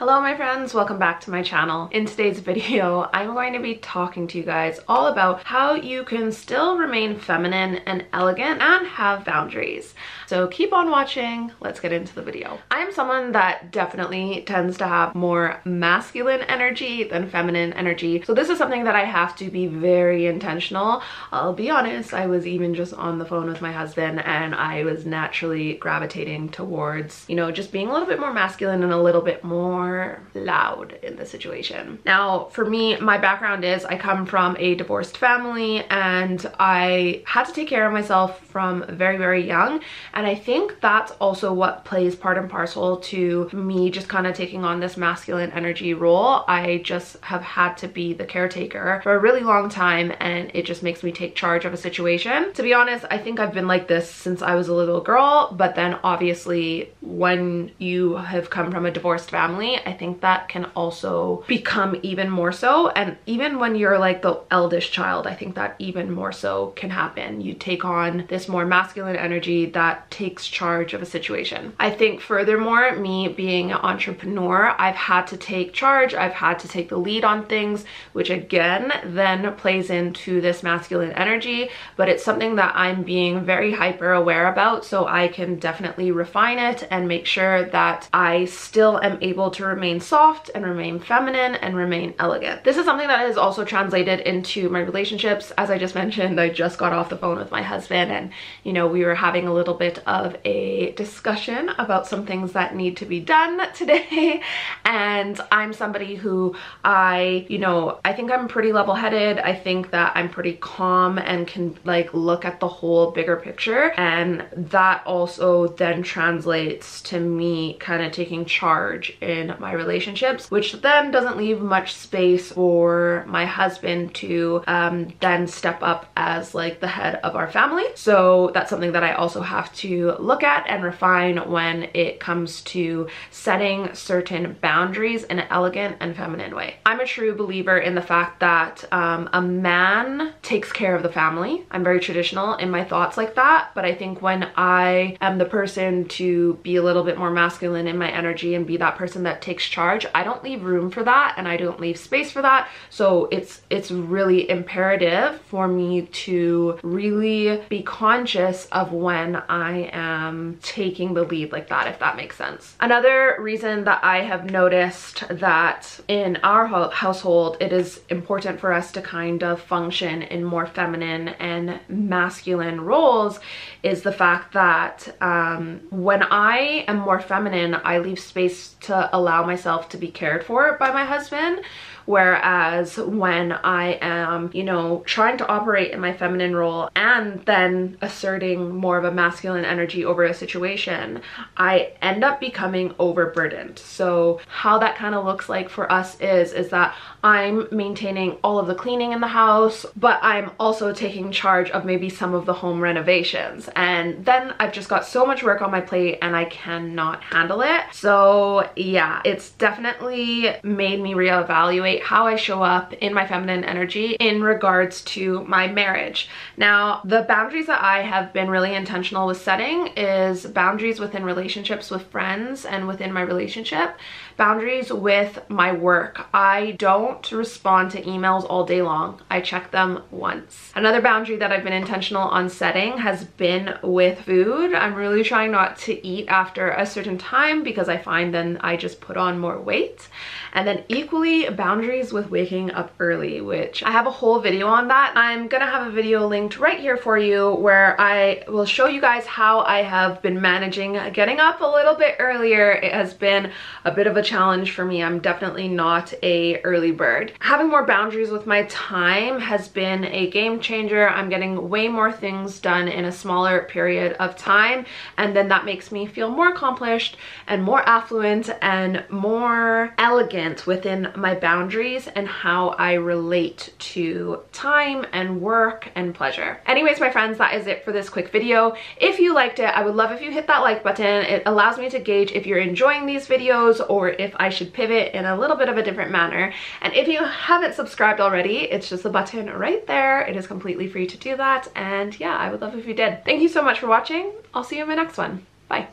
Hello my friends, welcome back to my channel. In today's video, I'm going to be talking to you guys all about how you can still remain feminine and elegant and have boundaries. So keep on watching, let's get into the video. I am someone that definitely tends to have more masculine energy than feminine energy. So this is something that I have to be very intentional. I'll be honest, I was even just on the phone with my husband and I was naturally gravitating towards, you know, just being a little bit more masculine and a little bit more loud in the situation. Now, for me, my background is I come from a divorced family and I had to take care of myself from very, very young. And I think that's also what plays part and parcel to me just kind of taking on this masculine energy role. I just have had to be the caretaker for a really long time and it just makes me take charge of a situation. To be honest, I think I've been like this since I was a little girl, but then obviously when you have come from a divorced family, I think that can also become even more so. And even when you're like the eldest child, I think that even more so can happen. You take on this more masculine energy that takes charge of a situation. I think furthermore, me being an entrepreneur, I've had to take charge. I've had to take the lead on things, which again, then plays into this masculine energy, but it's something that I'm being very hyper aware about. So I can definitely refine it and make sure that I still am able to remain soft and remain feminine and remain elegant. This is something that is also translated into my relationships. As I just mentioned, I just got off the phone with my husband and, you know, we were having a little bit of a discussion about some things that need to be done today. And I'm somebody who I think I'm pretty level-headed. I think that I'm pretty calm and can like look at the whole bigger picture. And that also then translates to me kind of taking charge in my relationships, which then doesn't leave much space for my husband to then step up as like the head of our family. So that's something that I also have to look at and refine when it comes to setting certain boundaries in an elegant and feminine way. I'm a true believer in the fact that a man takes care of the family. I'm very traditional in my thoughts like that, but I think when I am the person to be a little bit more masculine in my energy and be that person that takes charge, I don't leave room for that and I don't leave space for that. So it's really imperative for me to really be conscious of when I am taking the lead like that, if that makes sense. Another reason that I have noticed that in our household, it is important for us to kind of function in more feminine and masculine roles is the fact that when I am more feminine, I leave space to allow myself to be cared for by my husband. Whereas when I am, you know, trying to operate in my feminine role and then asserting more of a masculine energy over a situation, I end up becoming overburdened. So how that kind of looks like for us is that I'm maintaining all of the cleaning in the house, but I'm also taking charge of maybe some of the home renovations. And then I've just got so much work on my plate and I cannot handle it. So yeah, it's definitely made me reevaluate how I show up in my feminine energy in regards to my marriage. Now, the boundaries that I have been really intentional with setting is boundaries within relationships with friends and within my relationship, boundaries with my work. I don't respond to emails all day long. I check them once. Another boundary that I've been intentional on setting has been with food. I'm really trying not to eat after a certain time because I find then I just put on more weight. And then equally, boundaries with waking up early, which I have a whole video on that. I'm gonna have a video linked right here for you where I will show you guys how I have been managing getting up a little bit earlier. It has been a bit of a challenge for me. I'm definitely not an early bird. Having more boundaries with my time has been a game changer. I'm getting way more things done in a smaller period of time, and then that makes me feel more accomplished and more affluent and more elegant within my boundaries and how I relate to time and work and pleasure. Anyways, my friends, that is it for this quick video. If you liked it, I would love if you hit that like button. It allows me to gauge if you're enjoying these videos or if I should pivot in a little bit of a different manner. And if you haven't subscribed already, it's just the button right there. It is completely free to do that. And yeah, I would love if you did. Thank you so much for watching. I'll see you in my next one. Bye.